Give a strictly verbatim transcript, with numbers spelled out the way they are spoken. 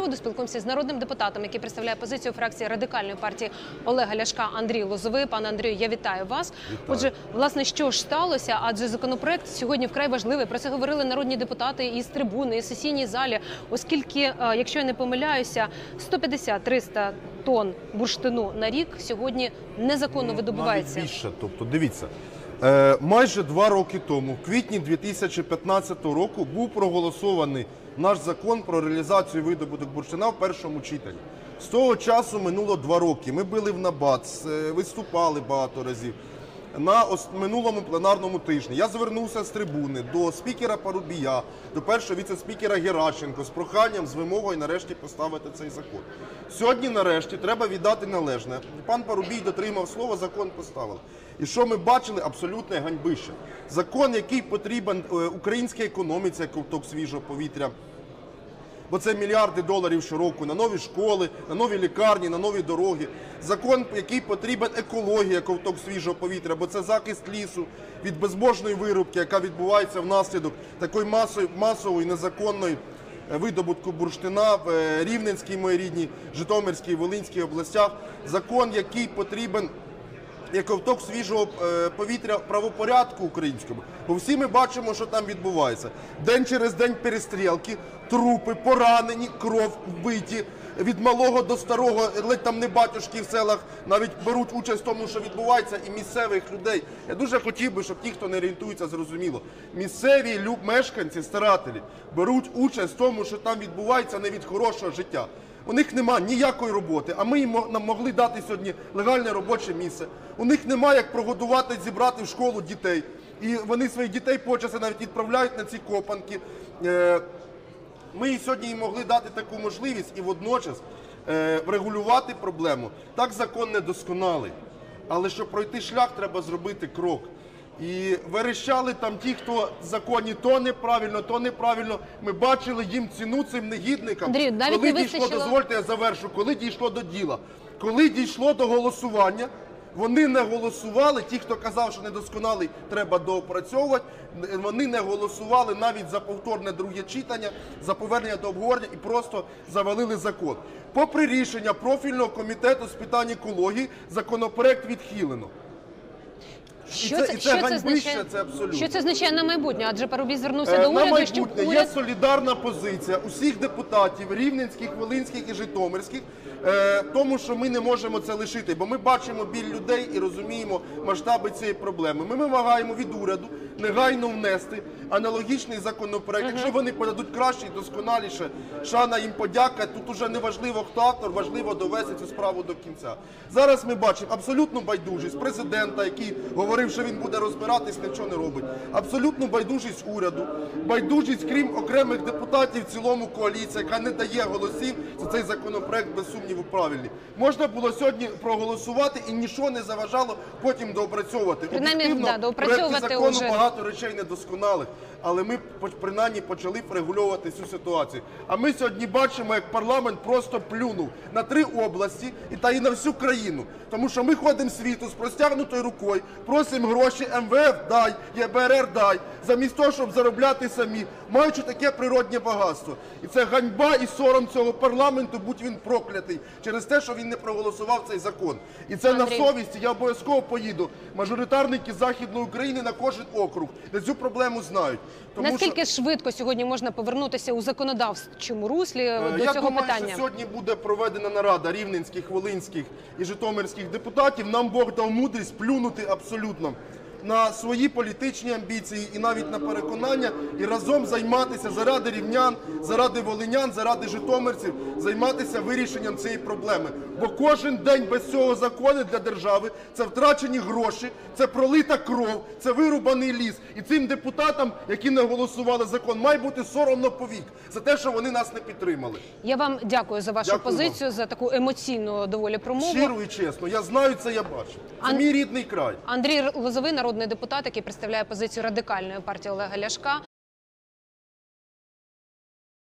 приводу спілкуємося з народним депутатом, який представляє позицію фракції Радикальної партії Олега Ляшка, Андрій Лозовий. Пане Андрію, я вітаю вас. Вітаю. Отже, власне, що ж сталося? Адже законопроект сьогодні вкрай важливий. Про це говорили народні депутати із трибуни, із сесійній залі, оскільки, якщо я не помиляюся, сто п'ятдесят - триста тонн бурштину на рік сьогодні незаконно видобувається. Навіть більше. Тобто, дивіться, е, майже два роки тому, в квітні дві тисячі п'ятнадцятого року, був проголосований наш закон про реалізацію видобуток бурштина в першому читанні. З того часу минуло два роки. Ми били в набат, виступали багато разів. На минулому пленарному тижні я звернувся з трибуни до спікера Парубія, до першого віце-спікера Герашенко з проханням, з вимогою нарешті поставити цей закон. Сьогодні нарешті треба віддати належне. Пан Парубій дотримав слова, закон поставили. І що ми бачили? Абсолютне ганьбище. Закон, який потрібен українській економіці, як ковток свіжого повітря, бо це мільярди доларів щороку на нові школи, на нові лікарні, на нові дороги. Закон, який потрібен екологія, ковток свіжого повітря, бо це захист лісу від безбожної вирубки, яка відбувається внаслідок такої масової незаконної видобутку бурштина в Рівненській, моїй рідній, Житомирській, Волинській областях. Закон, який потрібен як ковток свіжого повітря правопорядку українському. Бо всі ми бачимо, що там відбувається. День через день перестрілки, трупи, поранені, кров вбиті. Від малого до старого, ледь там не батюшки в селах, навіть беруть участь в тому, що відбувається, і місцевих людей. Я дуже хотів би, щоб ті, хто не орієнтується, зрозуміло. Місцеві мешканці, старателі, беруть участь в тому, що там відбувається, не від хорошого життя. У них немає ніякої роботи, а ми їм могли дати сьогодні легальне робоче місце. У них немає як прогодувати, зібрати в школу дітей. І вони своїх дітей почаси навіть відправляють на ці копанки. Ми сьогодні їм могли дати таку можливість і водночас врегулювати проблему. Так, закон недосконалий, але щоб пройти шлях, треба зробити крок. І верещали там ті, хто в законі то неправильно, то неправильно. Ми бачили їм ціну цим негідникам. Андрій, навіть коли не дійшло, дозвольте, я завершу, коли дійшло до діла, коли дійшло до голосування, вони не голосували, ті, хто казав, що недосконалий, треба доопрацьовувати, вони не голосували навіть за повторне друге читання, за повернення до обговорення і просто завалили закон. Попри рішення профільного комітету з питань екології, законопроект відхилено. Що це, це, що, це означає, це що це означає на майбутнє? Адже Парубій звернувся до уряду, майбутнє, щоб уряд... Є солідарна позиція усіх депутатів рівненських, волинських і житомирських, е, тому що ми не можемо це лишити, бо ми бачимо біль людей і розуміємо масштаби цієї проблеми. Ми вимагаємо від уряду негайно внести аналогічний законопроект. Угу. Якщо вони подадуть краще і досконаліше, шана їм подяка. Тут уже не важливо, хто автор, важливо довести цю справу до кінця. Зараз ми бачимо абсолютну байдужість президента, який говорить, що він буде розбиратись, нічого не робить. Абсолютну байдужість уряду, байдужість, крім окремих депутатів, в цілому коаліція, яка не дає голосів за цей законопроект, без сумніву, правильний. Можна було сьогодні проголосувати і нічого не заважало потім доопрацьовувати. Об'єктивно, да, доопрацьовувати закону уже. Багато речей недосконалих, але ми принаймні почали врегульовувати цю ситуацію. А ми сьогодні бачимо, як парламент просто плюнув на три області і та і на всю країну. Тому що ми ходимо світу з простягнутою рукою, просто гроші М В Ф дай, Е Б Р Р дай, замість того, щоб заробляти самі, маючи таке природне багатство. І це ганьба і сором цього парламенту, будь він проклятий, через те, що він не проголосував цей закон. І це, Андрій, на совісті. Я обов'язково поїду. Мажоритарники Західної України на кожен округ, де цю проблему знають. Тому наскільки що... швидко сьогодні можна повернутися у законодавчому руслі е, до я цього думаю, питання? Що сьогодні буде проведена нарада рівненських, волинських і житомирських депутатів. Нам Бог дав мудрість плюнути абсолютно на свої політичні амбіції і навіть на переконання, і разом займатися заради рівнян, заради волинян, заради житомирців, займатися вирішенням цієї проблеми. Бо кожен день без цього закону для держави – це втрачені гроші, це пролита кров, це вирубаний ліс. І цим депутатам, які не голосували закон, має бути соромно повік за те, що вони нас не підтримали. Я вам дякую за вашу дякую позицію, вам. За таку емоційну доволі промову. Щиро і чесно. Я знаю це, я бачу. Це Ан... мій рідний край. Андрій Лозовий, народний депутат, який представляє позицію Радикальної партії Олега Ляшка.